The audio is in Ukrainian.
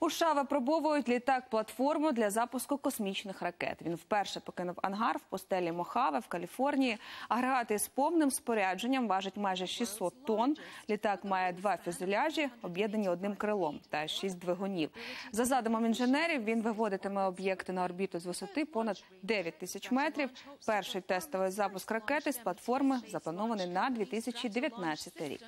У США випробовують літак-платформу для запуску космічних ракет. Він вперше покинув ангар в пустелі Мохаве в Каліфорнії. Агрегат із повним спорядженням важить майже 600 тонн. Літак має 2 фюзеляжі, об'єднані одним крилом та 6 двигунів. За задумом інженерів, він виводитиме об'єкти на орбіту з висоти понад 9000 метрів. Перший тестовий запуск ракети з платформи запланований на 2019 рік.